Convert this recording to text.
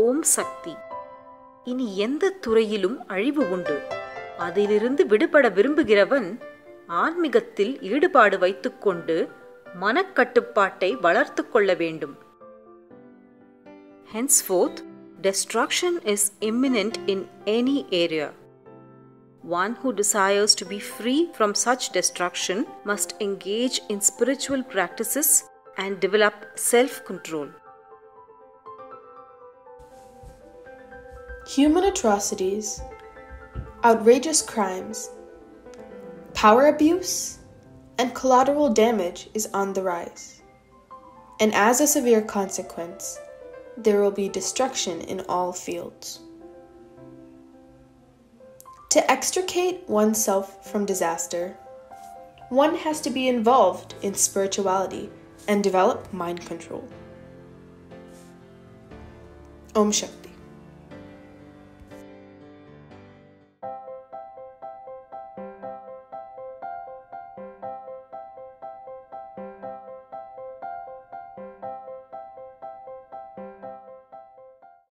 ஓம் சக்தி. இனி எந்த துறையிலும் அழிவு உண்டு. அதிலிருந்து விடுபட விரும்புகிறவன் ஆன்மீகத்தில் ஈடுபாடு வைத்துக்கொண்டு மனக்கட்டுப்பாட்டை வளர்த்து கொள்ள வேண்டும். Henceforth, destruction is imminent in any area. One who desires to be free from such destruction must engage in spiritual practices and develop self-control. Human atrocities, outrageous crimes, power abuse, and collateral damage is on the rise. And as a severe consequence, there will be destruction in all fields. To extricate oneself from disaster, one has to be involved in spirituality and develop mind control. Om Shakti.